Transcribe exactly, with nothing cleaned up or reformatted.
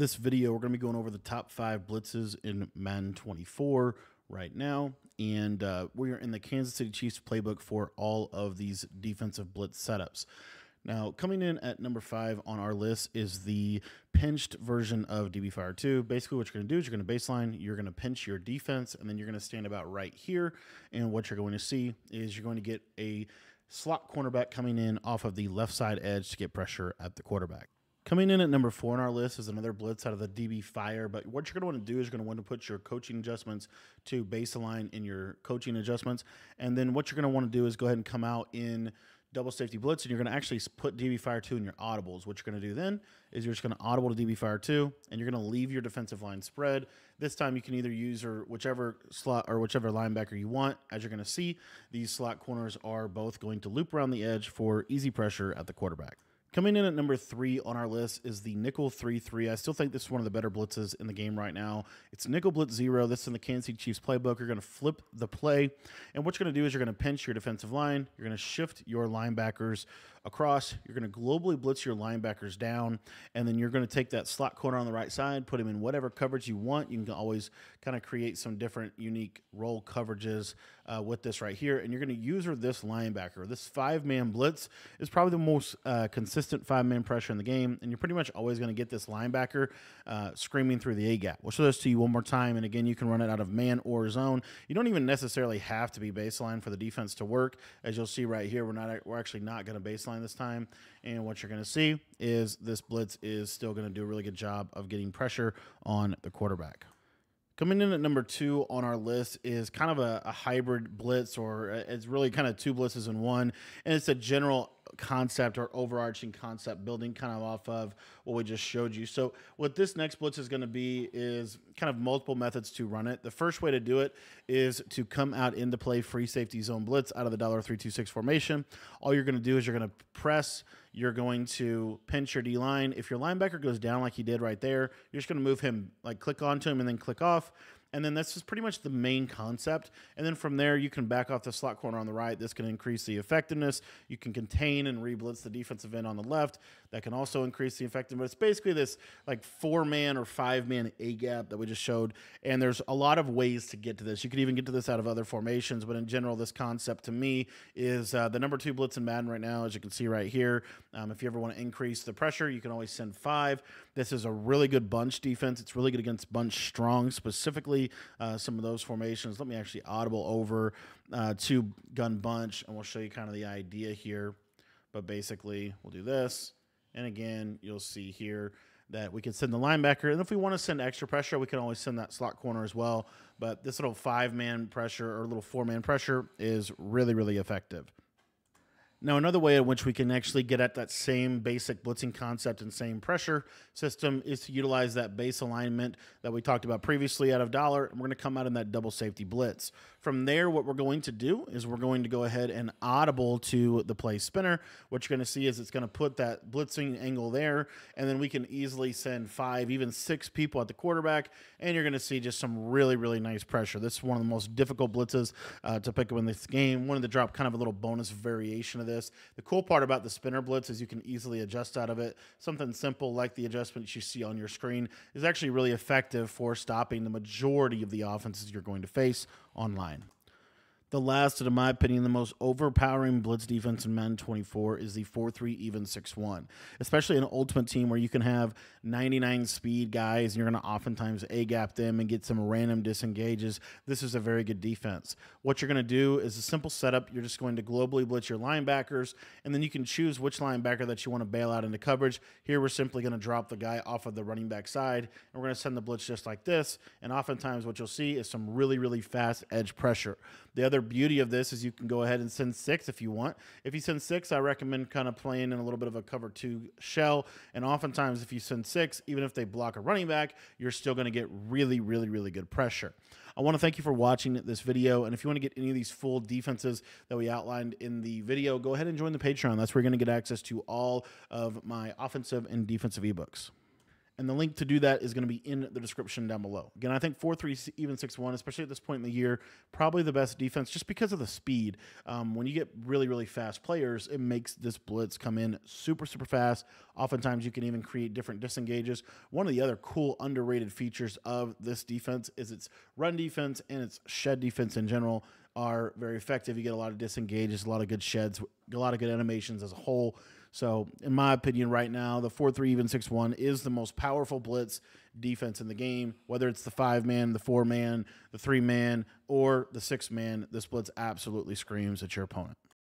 this video, we're going to be going over the top five blitzes in Madden twenty-four right now. And uh, we're in the Kansas City Chiefs playbook for all of these defensive blitz setups. Now, coming in at number five on our list is the pinched version of D B Fire two. Basically, what you're going to do is you're going to baseline, you're going to pinch your defense, and then you're going to stand about right here. And what you're going to see is you're going to get a slot cornerback coming in off of the left side edge to get pressure at the quarterback. Coming in at number four on our list is another blitz out of the D B Fire, but what you're going to want to do is you're going to want to put your coaching adjustments to baseline in your coaching adjustments, and then what you're going to want to do is go ahead and come out in double safety blitz, and you're going to actually put D B Fire two in your audibles. What you're going to do then is you're just going to audible to D B Fire two, and you're going to leave your defensive line spread. This time you can either use or whichever slot or whichever linebacker you want. As you're going to see, these slot corners are both going to loop around the edge for easy pressure at the quarterback. Coming in at number three on our list is the nickel three three. I still think this is one of the better blitzes in the game right now. It's nickel blitz zero. This is in the Kansas City Chiefs playbook. You're going to flip the play, and what you're going to do is you're going to pinch your defensive line. You're going to shift your linebackers across. You're going to globally blitz your linebackers down, and then you're going to take that slot corner on the right side, put him in whatever coverage you want. You can always kind of create some different unique roll coverages uh, with this right here, and you're going to user this linebacker. This five-man blitz is probably the most uh, consistent Consistent five-man pressure in the game, and you're pretty much always going to get this linebacker uh, screaming through the A-gap. We'll show this to you one more time, and again, you can run it out of man or zone. You don't even necessarily have to be baseline for the defense to work. As you'll see right here, we're not we're actually not going to baseline this time, and what you're going to see is this blitz is still going to do a really good job of getting pressure on the quarterback. Coming in at number two on our list is kind of a, a hybrid blitz, or it's really kind of two blitzes in one, and it's a general concept or overarching concept building kind of off of what we just showed you. So what this next blitz is going to be is kind of multiple methods to run it. The first way to do it is to come out into play free safety zone blitz out of the dollar three two six formation. All you're going to do is you're going to press, you're going to pinch your D line. If your linebacker goes down like he did right there, you're just going to move him, like click onto him and then click off. And then that's just pretty much the main concept. And then from there, you can back off the slot corner on the right. This can increase the effectiveness. You can contain and re-blitz the defensive end on the left. That can also increase the effectiveness. It's basically this like four-man or five-man A-gap that we just showed. And there's a lot of ways to get to this. You can even get to this out of other formations. But in general, this concept to me is uh, the number two blitz in Madden right now, as you can see right here. Um, if you ever want to increase the pressure, you can always send five. This is a really good bunch defense. It's really good against bunch strong, specifically Uh, some of those formations. Let me actually audible over uh, to gun bunch, and we'll show you kind of the idea here. But basically, we'll do this, and again, you'll see here that we can send the linebacker, and if we want to send extra pressure, we can always send that slot corner as well. But this little five-man pressure or little four-man pressure is really, really effective. Now, another way in which we can actually get at that same basic blitzing concept and same pressure system is to utilize that base alignment that we talked about previously out of dollar, and we're going to come out in that double safety blitz. From there, what we're going to do is we're going to go ahead and audible to the play spinner. What you're going to see is it's going to put that blitzing angle there, and then we can easily send five, even six people at the quarterback, and you're going to see just some really, really nice pressure. This is one of the most difficult blitzes uh, to pick up in this game. Wanted to drop kind of a little bonus variation of this. The cool part about the spinner blitz is you can easily adjust out of it. Something simple like the adjustments you see on your screen is actually really effective for stopping the majority of the offenses you're going to face online. The last, and in my opinion, the most overpowering blitz defense in Madden twenty-four is the four three, even six one. Especially in an ultimate team where you can have ninety-nine speed guys, and you're going to oftentimes A-gap them and get some random disengages. This is a very good defense. What you're going to do is a simple setup. You're just going to globally blitz your linebackers, and then you can choose which linebacker that you want to bail out into coverage. Here, we're simply going to drop the guy off of the running back side, and we're going to send the blitz just like this. And oftentimes what you'll see is some really, really fast edge pressure. The other beauty of this is you can go ahead and send six if you want. If you send six, I recommend kind of playing in a little bit of a cover two shell, and oftentimes if you send six, even if they block a running back, you're still going to get really, really, really good pressure. I want to thank you for watching this video, and if you want to get any of these full defenses that we outlined in the video, go ahead and join the Patreon. That's where you're going to get access to all of my offensive and defensive ebooks. And the link to do that is going to be in the description down below. Again, I think four three, even six one, especially at this point in the year, probably the best defense just because of the speed. Um, when you get really, really fast players, it makes this blitz come in super, super fast. Oftentimes, you can even create different disengages. One of the other cool, underrated features of this defense is its run defense and its shed defense in general are very effective. You get a lot of disengages, a lot of good sheds, a lot of good animations as a whole. So in my opinion right now, the four three even six one is the most powerful blitz defense in the game. Whether it's the five man, the four man, the three man, or the six man, this blitz absolutely screams at your opponent.